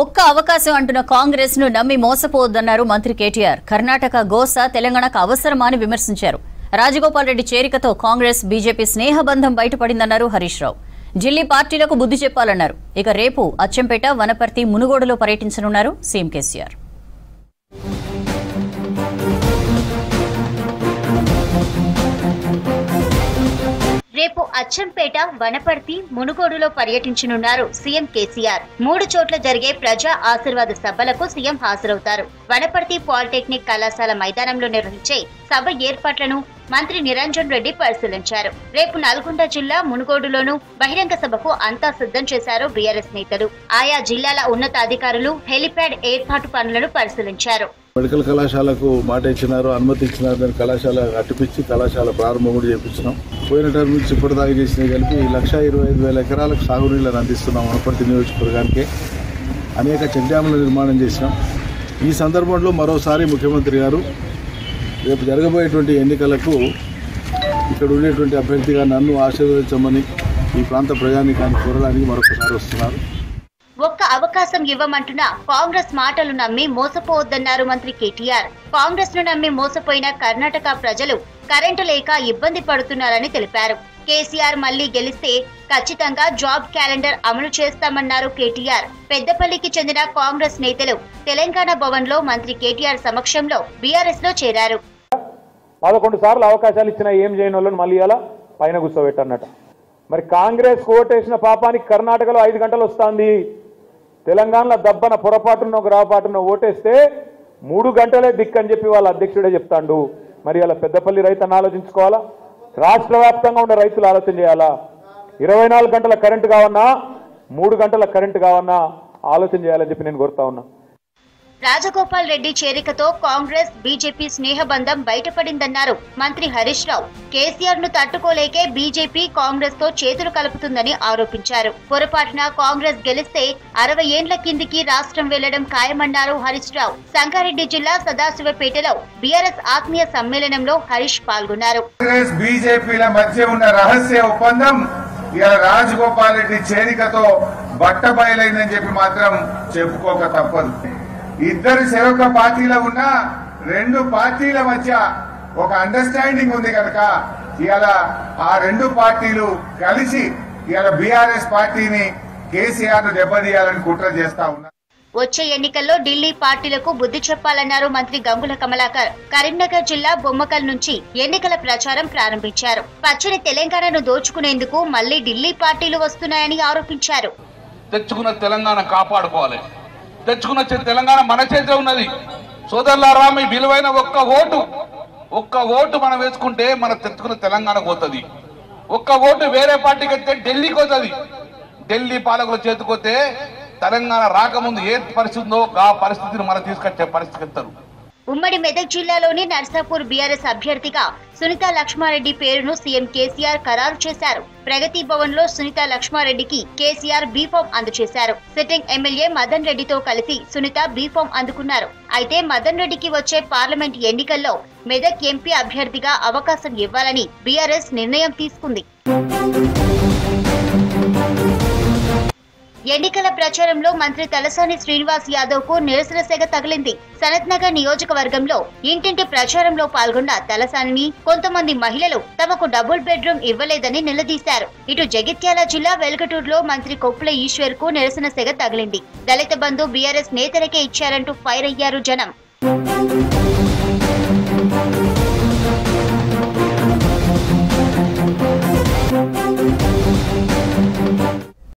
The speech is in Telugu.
ఒక్క అవకాశం అంటున్న కాంగ్రెస్ ను నమ్మి మోసపోవద్దన్నారు మంత్రి కేటీఆర్. కర్ణాటక గోస తెలంగాణకు అవసరమని విమర్శించారు. రాజగోపాల్ రెడ్డి చేరికతో కాంగ్రెస్ బీజేపీ స్నేహబంధం బయటపడిందన్నారు హరీష్ రావు. ఢిల్లీ పార్టీలకు బుద్ధి చెప్పాలన్నారు. ఇక రేపు అచ్చంపేట వనపర్తి మునుగోడులో పర్యటించనున్నారు సీఎం కేసీఆర్. రేపు అచ్చంపేట వనపర్తి మునుగోడులో పర్యటించనున్నారు సీఎం కేసీఆర్. 3 చోట్ల జరిగే ప్రజా ఆశీర్వాద సభలకు సీఎం హాజరవుతారు. వనపర్తి పాలిటెక్నిక్ కళాశాల మైదానంలో నిర్వహించే సభ ఏర్పాట్లను మంత్రి నిరంజన్ రెడ్డి పరిశీలించారు. రేపు నల్గొండ జిల్లా మునుగోడులోనూ బహిరంగ సభకు అంతా సిద్ధం చేశారు బీఆర్ఎస్ నేతలు. ఆయా జిల్లాల ఉన్నతాధికారులు హెలిప్యాడ్ ఏర్పాటు పనులను పరిశీలించారు. మెడికల్ కళాశాలకు మాట ఇచ్చినారు, అనుమతి ఇచ్చినారు. కళాశాల అటుపించి కళాశాల ప్రారంభం కూడా చేపించినాం. పోయిన టర్మ్ నుంచి ఇప్పటిదాకా చేసినవి కలిపి 125,000 ఎకరాలకు సాగునీళ్ళను అందిస్తున్నాం. వనపర్తి నియోజకవర్గానికి అనేక చెక్ డ్యాముల నిర్మాణం చేసినాం. ఈ సందర్భంలో మరోసారి ముఖ్యమంత్రి గారు రేపు జరగబోయేటువంటి ఎన్నికలకు ఇక్కడ ఉండేటువంటి అభ్యర్థిగా నన్ను ఆశీర్వదించమని ఈ ప్రాంత ప్రజానికాన్ని కోరడానికి మరొకసారి వస్తున్నారు. ఒక్క అవకాశం ఇవ్వమంటున్న కాంగ్రెస్ మాటలు నమ్మి మోసపోవద్దన్నారు మంత్రి కేటీఆర్. కాంగ్రెస్ ను నమ్మి మోసపోయిన కర్ణాటక ప్రజలు కరెంటు లేక ఇబ్బంది పడుతున్నారని తెలిపారు. కేసీఆర్ మళ్లీ గెలిస్తే ఖచ్చితంగా జాబ్ క్యాలెండర్ అమలు చేస్తామన్నారు కేటీఆర్. పెద్దపల్లికి చెందిన కాంగ్రెస్ నేతలు తెలంగాణ భవన్ లో మంత్రి కేటీఆర్ సమక్షంలో బీఆర్ఎస్ లో చేరారు. 11 సార్లు అవకాశాలు ఇచ్చిన ఏం చేయని వాళ్ళని మళ్ళీ అలా పైన కూర్చోబెట్టన్నట. మరి కాంగ్రెస్ ఓటేసిన పాపానికి కర్ణాటకలో 5 గంటలు వస్తుంది. తెలంగాణలో దబ్బన పొరపాటున ఒక రాపాటున ఓటేస్తే 3 గంటలే దిక్కని చెప్పి వాళ్ళ అధ్యక్షుడే చెప్తాడు. మరి అలా పెద్దపల్లి రైతులను ఆలోచించుకోవాలా? రాష్ట్ర వ్యాప్తంగా ఉన్న రైతులు ఆలోచన చేయాలా? 24 గంటల కరెంటు కావన్నా 3 గంటల కరెంటు కావన్నా ఆలోచన చేయాలని చెప్పి నేను కోరుతా ఉన్నా. రాజగోపాల్ రెడ్డి చేరికతో కాంగ్రెస్ బీజేపీ స్నేహబంధం బయటపడిందన్నారు మంత్రి హరీష్ రావు. కేసీఆర్ ను తట్టుకోలేకే బీజేపీ కాంగ్రెస్ తో చేతులు కలుపుతుందని ఆరోపించారు. పొరపాటున కాంగ్రెస్ గెలిస్తే 60 ఏండ్ల కిందికి రాష్ట్రం వెళ్లడం ఖాయమన్నారు హరీష్ రావు. సంగారెడ్డి జిల్లా సదాశివపేటలో బీఆర్ఎస్ ఆత్మీయ సమ్మేళనంలో హరీష్ పాల్గొన్నారు. కాంగ్రెస్ బీజేపీల మధ్య ఉన్న రహస్య ఒప్పందం ఇలా రాజగోపాల్ రెడ్డి చేరికతో బట్టబయలైందని చెప్పి మాత్రం చెప్పుకోక తప్పదు. ఇద్దరు చెరొక పార్టీలో ఉన్న 2 పార్టీల మధ్య ఒక అండర్స్టాండింగ్ ఉంది కనుక ఇవాళ ఆ 2 పార్టీలు కలిసి ఇవాళ బీఆర్ఎస్ పార్టీని కేసీఆర్ ను దెబ్బతీయాలని కుట్ర చేస్తా ఉన్నారు. వచ్చే ఎన్నికల్లో ఢిల్లీ పార్టీలకు బుద్ధి చెప్పాలన్నారు మంత్రి గంగుల కమలాకర్. కరీంనగర్ జిల్లా బొమ్మకల్ నుంచి ఎన్నికల ప్రచారం ప్రారంభించారు. పచ్చని తెలంగాణను దోచుకునేందుకు మళ్లీ ఢిల్లీ పార్టీలు వస్తున్నాయని ఆరోపించారు. తెచ్చుకున్న తెలంగాణ కాపాడుకోవాలి. తెచ్చుకున్న తెలంగాణ మన చేతిలో ఉన్నది. సోదరులారా, మీ విలువైన ఒక్క ఓటు మనం వేసుకుంటే మనం తెచ్చుకున్న తెలంగాణకు పోతుంది. ఒక్క ఓటు వేరే పార్టీకి వస్తే ఢిల్లీకి పోతుంది. ఢిల్లీ పాలకుల చేతికొస్తే తెలంగాణ రాకముందు ఏ పరిస్థితి ఉందో ఆ పరిస్థితిని మనం తీసుకొచ్చే పరిస్థితి ఇస్తారు. ఉమ్మడి మెదక్ జిల్లాలోని నర్సాపూర్ బీఆర్ఎస్ అభ్యర్థిగా సునీతా లక్ష్మారెడ్డి పేరును సీఎం కేసీఆర్ ఖరారు చేశారు. ప్రగతి భవన్ లో సునీతా లక్ష్మారెడ్డికి కేసీఆర్ బీఫామ్ అందజేశారు. సిట్టింగ్ ఎమ్మెల్యే మదన్ రెడ్డితో కలిసి సునీత బీఫామ్ అందుకున్నారు. అయితే మదన్ రెడ్డికి వచ్చే పార్లమెంట్ ఎన్నికల్లో మెదక్ ఎంపీ అభ్యర్థిగా అవకాశం ఇవ్వాలని బీఆర్ఎస్ నిర్ణయం తీసుకుంది. ఎన్నికల ప్రచారంలో మంత్రి తలసాని శ్రీనివాస్ యాదవ్ కు నిరసన సెగ తగిలింది. సనత్ నగర్ నియోజకవర్గంలో ఇంటింటి ప్రచారంలో పాల్గొన్న తలసానిని కొంతమంది మహిళలు తమకు డబుల్ బెడ్రూమ్ ఇవ్వలేదని నిలదీశారు. ఇటు జగిత్యాల జిల్లా వెల్గటూరులో మంత్రి కొప్పుల ఈశ్వర్ కు నిరసన సెగ తగిలింది. దళిత బంధు బీఆర్ఎస్ నేతలకే ఇచ్చారంటూ ఫైర్ అయ్యారు జనం.